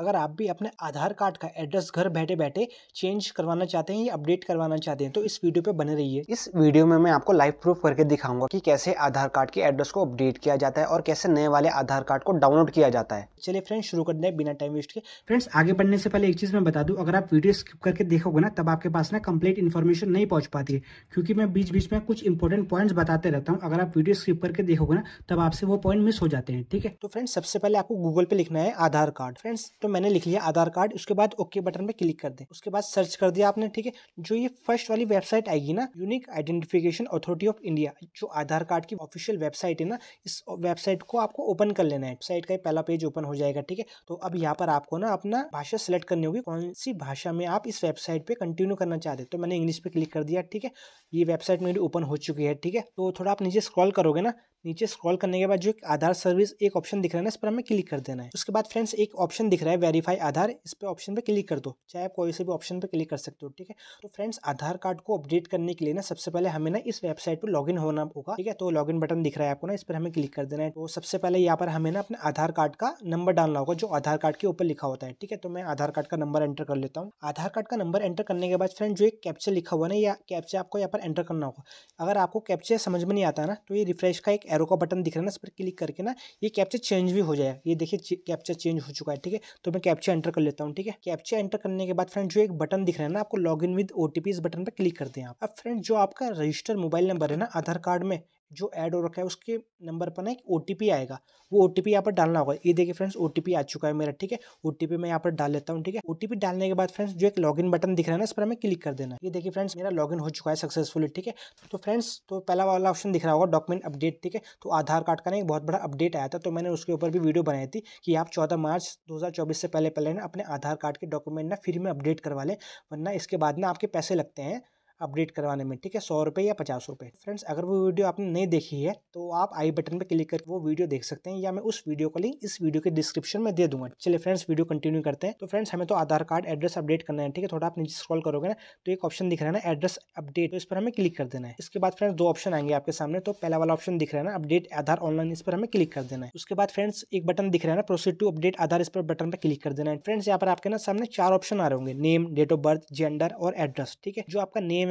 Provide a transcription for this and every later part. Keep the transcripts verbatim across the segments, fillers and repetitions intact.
अगर आप भी अपने आधार कार्ड का एड्रेस घर बैठे बैठे चेंज करवाना चाहते हैं या अपडेट करवाना चाहते हैं तो इस वीडियो पे बने रहिए। इस वीडियो में मैं आपको लाइव प्रूफ करके दिखाऊंगा कि कैसे आधार कार्ड के एड्रेस को अपडेट किया जाता है और कैसे नए वाले आधार कार्ड को डाउनलोड किया जाता है। चलिए फ्रेंड्स शुरू करते हैं बिना टाइम वेस्ट के। फ्रेंड्स आगे बढ़ने से पहले एक चीज मैं बता दूं, अगर आप वीडियो स्किप करके देखोगे ना तब आपके पास ना कंप्लीट इन्फॉर्मेशन नहीं पहुंच पाती है, क्योंकि मैं बीच बीच में कुछ इंपॉर्टेंट पॉइंट्स बताते रहता हूं। अगर आप वीडियो स्किप करके देखोगे ना तब आपसे वो पॉइंट मिस हो जाते हैं, ठीक है। तो फ्रेंड्स सबसे पहले आपको गूगल पे लिखना है आधार कार्ड। फ्रेंड्स तो मैंने लिख लिया आधार कार्ड, उसके बाद ओके बटन पे क्लिक कर दें। उसके बाद सर्च कर दिया आपने, ठीक है। जो ये फर्स्ट वाली वेबसाइट आएगी ना, unique identification authority of India, जो आधार कार्ड की ऑफिशियल वेबसाइट है ना, इस वेबसाइट को आपको ओपन कर लेना है। वेबसाइट का पहला पेज ओपन हो जाएगा, ठीक है। तो अब यहाँ पर आपको ना अपना भाषा सेलेक्ट करनी होगी, कौन सी भाषा में आप इस वेबसाइट पे कंटिन्यू करना चाहते हैं। तो मैंने इंग्लिश पे क्लिक कर दिया, ठीक है। ये वेबसाइट मेरी ओपन हो चुकी है, ठीक है। तो थोड़ा आप नीचे स्क्रॉल करोगे ना, नीचे स्क्रॉल करने के बाद जो आधार सर्विस एक ऑप्शन दिख रहा है ना, इस पर हमें क्लिक कर देना है। उसके बाद फ्रेंड्स एक ऑप्शन दिख रहा है वेरीफाई आधार, इस पर ऑप्शन पे क्लिक कर दो। चाहे आप कोई से भी ऑप्शन पे क्लिक कर सकते हो, ठीक है। तो फ्रेंड्स आधार कार्ड को अपडेट करने के लिए ना सबसे पहले हमें ना इस वेबसाइट पर लॉगिन होना होगा, ठीक है। तो लॉगिन बटन दिख रहा है आपको ना, इस पर हमें क्लिक कर देना है। तो सबसे पहले यहाँ पर हमें ना अपने आधार कार्ड का नंबर डालना होगा जो आधार कार्ड के ऊपर लिखा होता है, ठीक है। तो मैं आधार कार्ड का नंबर एंटर कर लेता हूँ। आधार कार्ड का नंबर एंटर करने के बाद फ्रेंड जो एक कैप्चा लिखा हुआ ना, या कैप्चा आपको यहाँ पर एंटर करना होगा। अगर आपको कैप्चा समझ में नहीं आता ना तो ये रिफ्रेश का एक एरो का बटन दिख रहा है ना, इस पर क्लिक करके ना ये कैप्चा चेंज भी हो जाएगा। ये देखिए कैप्चा चेंज हो चुका है, ठीक है। तो मैं कैप्चा एंटर कर लेता हूँ, ठीक है। कैप्चा एंटर करने के बाद फ्रेंड जो एक बटन दिख रहा है ना आपको, लॉग इन विद ओटीपी, इस बटन पर क्लिक कर दें आप। अब फ्रेंड जो आपका रजिस्टर्ड मोबाइल नंबर है ना आधार कार्ड में जो ऐड हो रखा है उसके नंबर पर ना एक ओटीपी आएगा, वो ओटीपी यहाँ पर डालना होगा। ये देखिए फ्रेंड्स ओटीपी आ चुका है मेरा, ठीक है। ओटीपी मैं यहाँ पर डाल लेता हूँ, ठीक है। ओटीपी डालने के बाद फ्रेंड्स जो एक लॉगिन बटन दिख रहा है ना, इस पर हमें क्लिक कर देना है। ये देखिए फ्रेंड्स मेरा लॉगिन हो चुका है सक्सेसफुली, ठीक है। तो फ्रेंड्स तो पहला वाला ऑप्शन दिख रहा होगा डॉक्यूमेंट अपडेट, ठीक है। तो आधार कार्ड का ना एक बहुत बड़ा अपडेट आया था, तो मैंने उसके ऊपर भी वीडियो बनाई थी कि आप चौदह मार्च दो हज़ार चौबीस से पहले पहले ना अपने आधार कार्ड के डॉक्यूमेंट ना फ्री में अपडेट करवा लें, वरना इसके बाद ना आपके पैसे लगते हैं अपडेट करवाने में, ठीक है। सौ रुपये या पचास रुपये। फ्रेंड्स अगर वो वीडियो आपने नहीं देखी है तो आप आई बटन पे क्लिक करके वो वीडियो देख सकते हैं, या मैं उस वीडियो का लिंक इस वीडियो के डिस्क्रिप्शन में दे दूंगा। चलिए फ्रेंड्स वीडियो कंटिन्यू करते हैं। तो फ्रेंड्स हमें तो आधार कार्ड एड्रेस अपडेट करना है, ठीक है। थोड़ा आप नीचे स्क्रॉल करोगे ना तो एक ऑप्शन दिख रहा है ना एड्रेस अपडेट, तो इस पर हमें क्लिक कर देना है। इसके बाद फ्रेंड्स दो ऑप्शन आएंगे आपके सामने, तो पहला वाला ऑप्शन दिख रहा है ना अपडेट आधार ऑनलाइन, इस पर हमें क्लिक कर देना है। उसके बाद फ्रेंड्स एक बटन दिख रहा है ना प्रोसीड टू अपडेट आधार, इस पर बटन पर क्लिक कर देना है। फ्रेंड्स यहाँ पर आपके ना सामने चार ऑप्शन आ रहे होंगे, name, date of birth, gender और एड्रेस, ठीक है। जो आपका नेम है,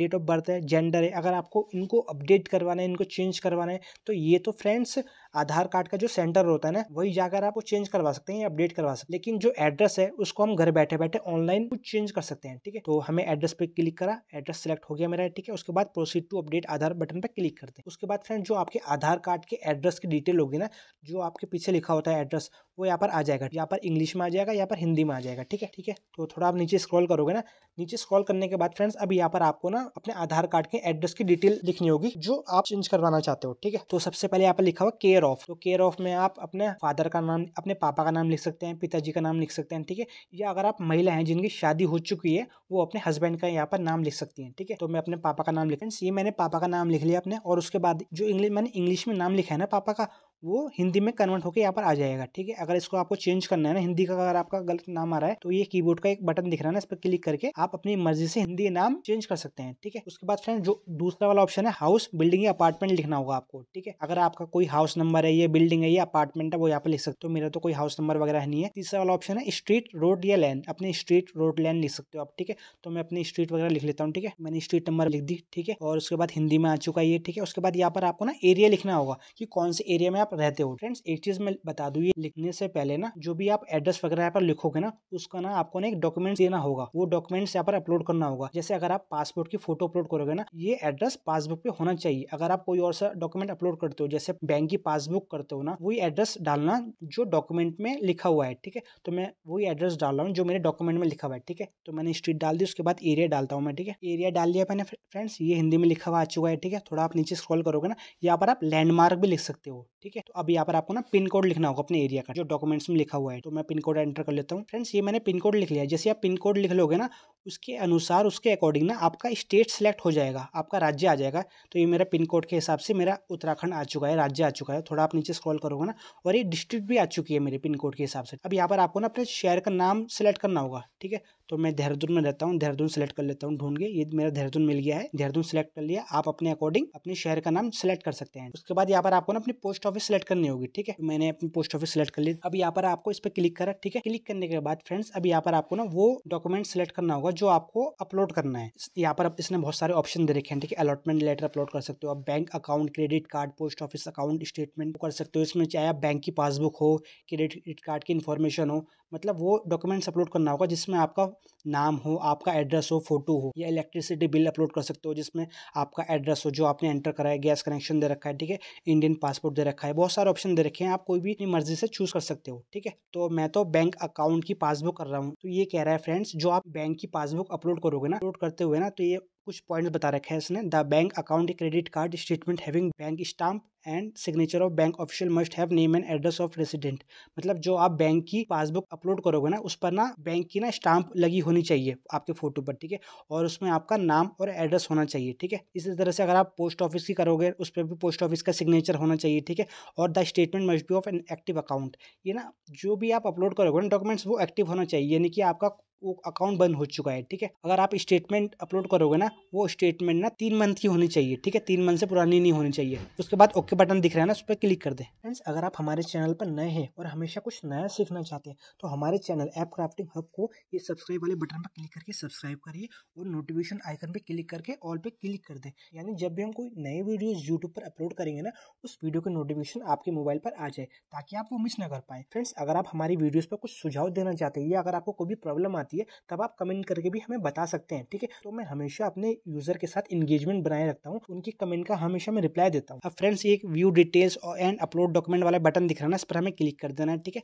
डेट ऑफ बर्थ है, जेंडर है, अगर आपको इनको अपडेट करवाना है, इनको चेंज करवाना है तो ये तो फ्रेंड्स आधार कार्ड का जो सेंटर होता है ना वही जाकर आप वो चेंज करवा सकते हैं या अपडेट करवा सकते हैं। लेकिन जो एड्रेस है उसको हम घर बैठे बैठे ऑनलाइन कुछ चेंज कर सकते हैं, ठीक है। तो हमें एड्रेस पे क्लिक करा, एड्रेस सेलेक्ट हो गया मेरा, ठीक है। उसके बाद proceed to update Aadhaar button पर क्लिक करते हैं। उसके बाद फ्रेंड जो आपके आधार कार्ड के एड्रेस की डिटेल होगी ना, जो आपके पीछे लिखा होता है एड्रेस, वो यहाँ पर आ जाएगा। यहाँ पर इंग्लिश में आ जाएगा, यहाँ पर हिंदी में आ जाएगा, ठीक है ठीक है तो थोड़ा आप नीचे स्क्रॉल करोगे ना, नीचे स्क्रॉल करने के बाद फ्रेंड्स अब यहाँ पर आपको ना अपने आधार कार्ड के एड्रेस की डिटेल लिखनी होगी जो आप चेंज करवाना चाहते हो, ठीक है। तो सबसे पहले यहाँ पर लिखा हुआ केयर ऑफ, तो केयर ऑफ में आप अपने फादर का नाम, अपने पापा का नाम लिख सकते हैं, पिताजी का नाम लिख सकते हैं, ठीक है। या अगर आप महिला हैं जिनकी शादी हो चुकी है वो अपने हस्बैंड का यहाँ पर नाम लिख सकती हैं, ठीक है। तो मैं अपने पापा का नाम लिख, ये मैंने पापा का नाम लिख लिया अपने, और उसके बाद जो इंग्लिश मैंने इंग्लिश में नाम लिखा है ना पापा का, वो हिंदी में कन्वर्ट होकर यहाँ पर आ जाएगा, ठीक है। अगर इसको आपको चेंज करना है ना, हिंदी का अगर आपका गलत नाम आ रहा है तो ये कीबोर्ड का एक बटन दिख रहा है ना, इस पर क्लिक करके आप अपनी मर्जी से हिंदी नाम चेंज कर सकते हैं, ठीक है। उसके बाद फ्रेंड जो दूसरा वाला ऑप्शन है हाउस, बिल्डिंग या अपार्टमेंट लिखना होगा आपको, ठीक है। अगर आपका कोई हाउस नंबर है, ये बिल्डिंग है, ये अपार्टमेंट है, वो यहाँ पर लिख सकते हो। मेरा तो कोई हाउस नंबर वगैरह नहीं है। तीसरा वाला ऑप्शन है स्ट्रीट, रोड या लैंड, अपने स्ट्रीट, रोड, लैंड लिख सकते हो आप, ठीक है। तो मैं अपनी स्ट्रीट वगैरह लिख लेता हूँ, ठीक है। मैंने स्ट्रीट नंबर लिख दी, ठीक है। और उसके बाद हिंदी में आ चुका है ये, ठीक है। उसके बाद यहाँ पर आपको ना एरिया लिखना होगा कि कौन से एरिया में रहते हो। फ्रेंड्स एक चीज मैं बता दूं, ये लिखने से पहले ना जो भी आप एड्रेस वगैरह यहाँ पर लिखोगे ना उसका ना आपको ना एक डॉक्यूमेंट देना होगा, वो डॉक्यूमेंट्स यहाँ पर अपलोड करना होगा। जैसे अगर आप पासपोर्ट की फोटो अपलोड करोगे ना, ये एड्रेस पासबुक पे होना चाहिए। अगर आप कोई और सा डॉक्यूमेंट अपलोड करते हो, जैसे बैंक की पासबुक करते हो ना, वही एड्रेस डालना जो डॉक्यूमेंट में लिखा हुआ है, ठीक है। तो मैं वही एड्रेस डाल रहा हूँ जो मेरे डॉक्यूमेंट में लिखा हुआ है, ठीक है। तो मैंने स्ट्रीट डाल दी, उसके बाद एरिया डालता हूँ मैं, ठीक है। एरिया डाल दिया मैंने। फ्रेंड्स ये हिंदी में लिखा हुआ आ चुका है, ठीक है। थोड़ा आप नीचे स्क्रॉल करोगे ना, यहाँ पर आप लैंडमार्क भी लिख सकते हो, ठीक है। तो अब यहाँ पर आपको ना पिन कोड लिखना होगा अपने एरिया का जो डॉक्यूमेंट्स में लिखा हुआ है। तो मैं पिन कोड एंटर कर लेता हूँ। फ्रेंड्स ये मैंने पिन कोड लिख लिया। जैसे आप पिन कोड लिख लोगे ना, उसके अनुसार उसके अकॉर्डिंग ना आपका स्टेट सेलेक्ट हो जाएगा, आपका राज्य आ जाएगा। तो ये मेरा पिन कोड के हिसाब से मेरा उत्तराखंड आ चुका है, राज्य आ चुका है। थोड़ा आप नीचे स्क्रॉल करोगे ना और ये डिस्ट्रिक्ट भी आ चुकी है मेरे पिन कोड के हिसाब से। अब यहाँ पर आपको ना अपने शहर का नाम सेलेक्ट करना होगा, ठीक है। तो मैं देहरादून में रहता हूँ, देहरादून सेलेक्ट कर लेता हूँ ढूंढ के। ये मेरा देहरादून मिल गया है, देहरादून सेलेक्ट कर लिया। आप अपने अकॉर्डिंग अपने शहर का नाम सेलेक्ट कर सकते हैं। उसके बाद यहाँ पर आपको ना अपनी पोस्ट ऑफिस सेलेक्ट करनी होगी, ठीक है। मैंने अपनी पोस्ट ऑफिस सेलेक्ट कर ली। अब यहाँ पर आपको इस पर क्लिक करा, ठीक है। क्लिक करने के बाद फ्रेंड्स अब यहाँ पर आपको ना वो डॉक्यूमेंट सेलेक्ट करना होगा जो आपको अपलोड करना है। यहाँ पर इसने बहुत सारे ऑप्शन दे रखे हैं, ठीक है। अलॉटमेंट लेटर अपलोड कर सकते हो आप, bank account, credit card, post office account statement कर सकते हो। इसमें चाहे आप बैंक की पासबुक हो, क्रेडिट कार्ड की इन्फॉर्मेशन हो, मतलब वो डॉक्यूमेंट्स अपलोड करना होगा जिसमें आपका नाम हो, आपका एड्रेस हो, फोटो हो। या इलेक्ट्रिसिटी बिल अपलोड कर सकते हो जिसमें आपका एड्रेस हो जो आपने एंटर कराया, गैस कनेक्शन दे रखा है, ठीक है। इंडियन पासपोर्ट दे रखा है, बहुत सारे ऑप्शन दे रखे हैं, आप कोई भी अपनी मर्जी से चूज कर सकते हो, ठीक है। तो मैं तो बैंक अकाउंट की पासबुक कर रहा हूँ। तो ये कह रहा है फ्रेंड्स जो आप बैंक की पासबुक अपलोड करोगे ना, अपलोड करते हुए ना, तो ये कुछ पॉइंट्स बता रखे हैं इसने। The bank account credit card statement having bank stamp and signature of bank official must have name and address of resident. मतलब जो आप बैंक की पासबुक अपलोड करोगे ना उस पर ना बैंक की ना स्टाम्प लगी होनी चाहिए आपके फोटो पर, ठीक है। और उसमें आपका नाम और एड्रेस होना चाहिए, ठीक है। इसी तरह से अगर आप पोस्ट ऑफिस की करोगे उस पर भी पोस्ट ऑफिस का सिग्नेचर होना चाहिए, ठीक है। और the statement must be of an active account. ये ना जो भी आप अपलोड करोगे ना डॉक्यूमेंट्स वो एक्टिव होना चाहिए, यानी कि आपका वो अकाउंट बंद हो चुका है, ठीक है। अगर आप स्टेटमेंट अपलोड करोगे ना वो स्टेटमेंट ना तीन मंथ की होनी चाहिए, ठीक है। तीन मंथ से पुरानी नहीं होनी चाहिए। उसके बाद ओके बटन दिख रहा है ना, उस पर क्लिक कर दें। फ्रेंड्स अगर आप हमारे चैनल पर नए हैं और हमेशा कुछ नया सीखना चाहते हैं तो हमारे चैनल ऐप क्राफ्टिंग हब को ये सब्सक्राइब वाले बटन पर क्लिक करके सब्सक्राइब करिए और नोटिफिकेशन आइकन पर क्लिक करके ऑल पर क्लिक कर दें। यानी जब भी हम कोई नए वीडियोज यूट्यूब पर अपलोड करेंगे ना उस वीडियो की नोटिफिकेशन आपके मोबाइल पर आ जाए ताकि आप वो मिस ना कर पाए। फ्रेंड्स अगर आप हमारी वीडियोज पर कुछ सुझाव देना चाहते हैं या अगर आपको कोई भी प्रॉब्लम आती है तब आप कमेंट करके भी हमें बता सकते हैं, ठीक है। तो मैं हमेशा अपने यूजर के साथ एंगेजमेंट बनाए रखता हूँ, उनकी कमेंट का हमेशा मैं रिप्लाई देता हूँ। अब फ्रेंड्स एक व्यू डिटेल्स और एंड अपलोड डॉक्यूमेंट वाला बटन दिख रहा है ना, इस पर हमें क्लिक कर देना है, ठीक है।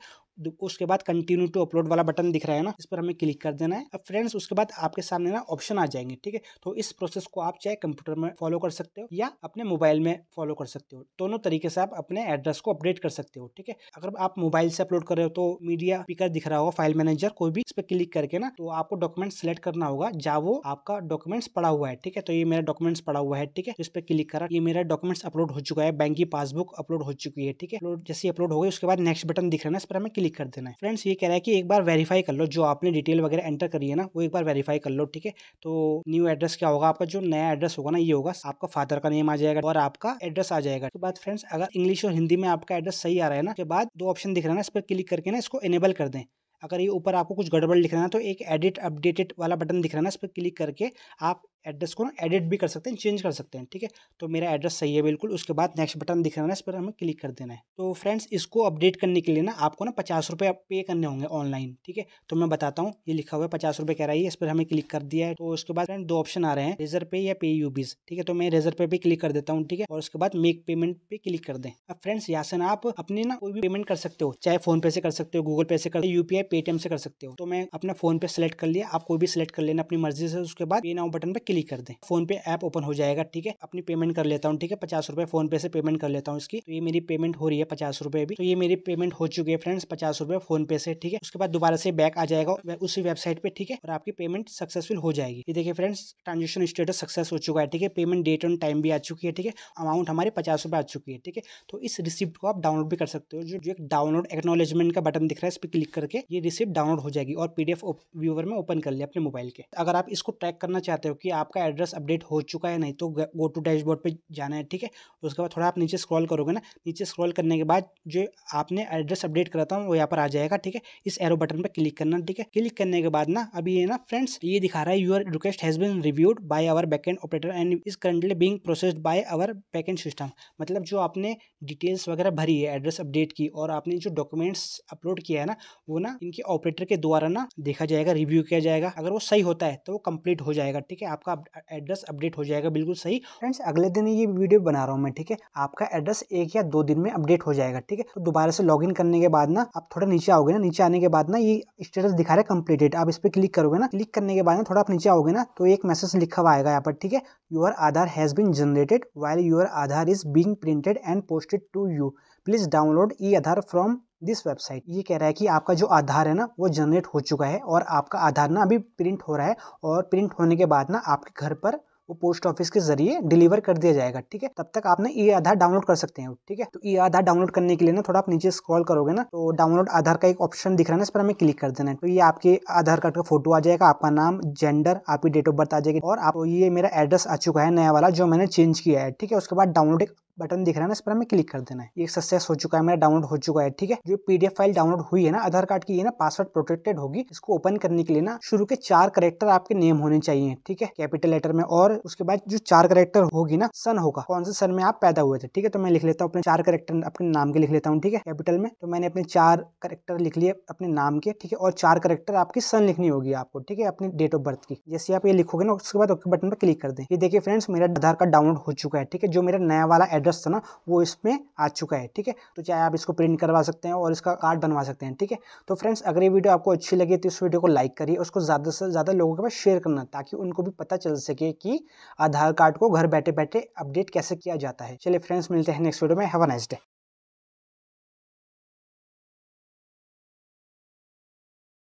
उसके बाद कंटिन्यू टू अपलोड वाला बटन दिख रहा है ना, इस पर हमें क्लिक कर देना है। अब फ्रेंड्स उसके बाद आपके सामने ना ऑप्शन आ जाएंगे, ठीक है। तो इस प्रोसेस को आप चाहे कंप्यूटर में फॉलो कर सकते हो या अपने मोबाइल में फॉलो कर सकते हो। दोनों तरीके से आप अपने एड्रेस को अपडेट कर सकते हो, ठीक है। अगर आप मोबाइल से अपलोड कर रहे हो तो मीडिया पिकर दिख रहा होगा, फाइल मैनेजर कोई भी, इस पर क्लिक करके ना तो आपको डॉक्यूमेंट सेलेक्ट करना होगा जहाँ वो आपका डॉक्यूमेंट्स पड़ा हुआ है, ठीक है। तो ये मेरा डॉक्यूमेंट्स पड़ा हुआ है, ठीक है। इस पर क्लिक करा, ये मेरा डॉक्यूमेंट्स अपलोड हो चुका है, बैंक की पासबुक अपलोड हो चुकी है, ठीक है। जैसे अपलोड हो गई उसके बाद नेक्स्ट बटन दिख रहा है ना, इस पर हमें क्लिक कर देना है। फ्रेंड्स ये कह रहा है कि एक बार वेरीफाई कर लो, जो आपने डिटेल वगैरह एंटर करी है ना वो एक बार वेरीफाई कर लो, ठीक है। तो न्यू एड्रेस क्या होगा आपका, जो नया एड्रेस होगा ना ये होगा, आपका फादर का नेम आ जाएगा और आपका एड्रेस आ जाएगा। उसके बाद फ्रेंड्स अगर इंग्लिश और हिंदी में आपका एड्रेस सही आ रहा है ना, उसके बाद दो ऑप्शन दिख रहा है ना, इस पर क्लिक करके ना इसको इनेबल कर दें। अगर ये ऊपर आपको कुछ गड़बड़ लिख रहा है तो एक एडिट अपडेटेड वाला बटन दिख रहा है ना, इस पर क्लिक करके आप एड्रेस को ना एडिट भी कर सकते हैं, चेंज कर सकते हैं, ठीक है। तो मेरा एड्रेस सही है बिल्कुल। उसके बाद नेक्स्ट बटन दिख रहा है ना, इस पर हमें क्लिक कर देना है। तो फ्रेंड्स इसको अपडेट करने के लिए ना आपको ना पचास रुपये पे करने होंगे ऑनलाइन, ठीक है। तो मैं बताता हूँ, ये लिखा हुआ है पचास रुपये कह रहा है, इस पर हमें क्लिक कर दिया है। तो उसके बाद फ्रेंड दो ऑप्शन आ रहे हैं, रेजर पे या पे यूबीज, ठीक है। तो मैं रेजर पे भी क्लिक कर देता हूँ, ठीक है। और उसके बाद मेक पेमेंट पे क्लिक कर दें। अब फ्रेंड्स यहाँ से ना आप अपनी ना कोई भी पेमेंट कर सकते हो, चाहे फोन पे से कर सकते हो, गूगल पे से कर, यूपीआई पेटीएम से कर सकते हो। तो मैं अपना फोन पे सेलेक्ट कर लिया, आप कोई भी सिलेक्ट कर लेना अपनी मर्जी से। उसके बाद पे नाउ बटन पर क्लिक कर दें, फोन पे ऐप ओपन हो जाएगा, ठीक है। अपनी पेमेंट कर लेता हूँ, ठीक है। पचास रुपए फोन पे से पेमेंट कर लेता हूँ इसकी। तो ये मेरी पेमेंट हो रही है पचास रुपए भी। तो ये मेरी पेमेंट हो चुकी है फ्रेंड्स, पचास रुपए फोन पे से, ठीक है। उसके बाद दोबारा से बैक आ जाएगा उसी वेबसाइट पे, ठीक है, और आपकी पेमेंट सक्सेसफुल हो जाएगी। ये देखिए फ्रेंड्स ट्रांजेक्शन स्टेटस सक्सेस हो चुका है, ठीक है। पेमेंट डेट एंड टाइम भी आ चुकी है, ठीक है। अमाउंट हमारे पचास रुपए आ चुकी है, ठीक है। तो इस रिसिप्ट को आप डाउनलोड भी कर सकते हो, जो एक डाउनलोड एक्नॉलेजमेंट का बटन दिख रहा है, इस पर क्लिक करके ये रिसिप्ट डाउनलोड हो जाएगी और पीडीएफ व्यूअर में ओपन कर लिया अपने मोबाइल के। अगर आप इसको ट्रैक करना चाहते हो कि आपका एड्रेस अपडेट हो चुका है नहीं, तो गो टू डैशबोर्ड पे जाना है, ठीक है। उसके बाद थोड़ा आप नीचे स्क्रॉल करोगे ना, नीचे स्क्रॉल करने के बाद जो आपने एड्रेस अपडेट करा था वो यहाँ पर आ जाएगा, ठीक है। इस एरो बटन पर क्लिक करना, ठीक है। क्लिक करने के बाद ना अभी ये ना फ्रेंड्स ये दिखा रहा है, your request has been reviewed by our backend operator and is currently being processed by our backend system. मतलब जो आपने डिटेल्स वगैरह भरी है एड्रेस अपडेट की और आपने जो डॉक्यूमेंट्स अपलोड किया है ना वो ना इनके ऑपरेटर के द्वारा ना देखा जाएगा, रिव्यू किया जाएगा। अगर वो सही होता है तो वो कंप्लीट हो जाएगा, ठीक है। आपका एड्रेस अपडेट हो जाएगा बिल्कुल सही। फ्रेंड्स अगले दिन ये वीडियो बना रहा हूँ मैं, ठीक है। आपका एड्रेस एक या दो दिन में अपडेट हो जाएगा, ठीक है। तो दोबारा से लॉगिन करने के बाद ना आप थोड़ा नीचे आओगे ना, नीचे आने के बाद ना ये स्टेटस दिखा रहा है कंप्लीटेड, आप इस पर क्लिक करोगे ना। क्लिक करने के बाद ना थोड़ा आप नीचे आओगे ना तो एक मैसेज लिखा हुआ आएगा यहाँ पर, ठीक है। Your Aadhaar has been generated while your Aadhaar is being printed and posted to you, please download e Aadhaar from this website ये कह रहा है कि आपका जो आधार है ना वो जनरेट हो चुका है और आपका आधार ना अभी प्रिंट हो रहा है और प्रिंट होने के बाद ना आपके घर पर वो पोस्ट ऑफिस के जरिए डिलीवर कर दिया जाएगा। ठीक है, तब तक आपने ई आधार डाउनलोड कर सकते हैं। ठीक है, तो ई आधार डाउनलोड करने के लिए ना थोड़ा आप नीचे स्क्रॉल करोगे ना तो डाउनलोड आधार का एक ऑप्शन दिख रहा है ना, इस पर हमें क्लिक कर देना है। तो ये आपके आधार कार्ड का फोटो आ जाएगा, आपका नाम, जेंडर, आपकी डेट ऑफ बर्थ आ जाएगी और आप ये मेरा एड्रेस आ चुका है नया वाला जो मैंने चेंज किया है। ठीक है, उसके बाद डाउनलोड एक बटन दिख रहा है ना, इस पर हमें क्लिक कर देना है। ये सक्सेस हो चुका है, मेरा डाउनलोड हो चुका है। ठीक है, जो पीडीएफ फाइल डाउनलोड हुई है ना आधार कार्ड की, ये ना पासवर्ड प्रोटेक्टेड होगी। इसको ओपन करने के लिए ना शुरू के चार करेक्टर आपके नेम होने चाहिए। ठीक है, कैपिटल लेटर में, और उसके बाद जो चार करेक्टर होगी ना सन होगा, कौन से सन में आप पैदा हुए थे। ठीक है, तो मैं लिख लेता हूँ अपने चार करेक्टर अपने नाम के लिख लेता हूँ। ठीक है, कैपिटल में तो मैंने अपने चार करेक्टर लिख लिए अपने नाम के। ठीक है, और चार करेक्टर आपकी सन लिखनी होगी आपको। ठीक है, अपनी डेट ऑफ बर्थ की। जैसे आप ये लिखोगे ना उसके बाद ओके बटन पर क्लिक कर दें। ये देखिए फ्रेंड्स, मेरा आधार कार्ड डाउनलोड हो चुका है। ठीक है, जो मेरा नया वाला एड्रेस था ना वो इसमें आ चुका है। ठीक है, तो चाहे आप इसको प्रिंट करवा सकते हैं और इसका कार्ड बनवा सकते हैं। ठीक है, तो फ्रेंड्स अगर ये वीडियो आपको अच्छी लगे तो इस वीडियो को लाइक करिए, उसको ज्यादा से ज्यादा लोगों के पास शेयर करना ताकि उनको भी पता चल सके कि आधार कार्ड को घर बैठे बैठे अपडेट कैसे किया जाता है। चलिए फ्रेंड्स, मिलते हैं नेक्स्ट वीडियो में। Have a nice day.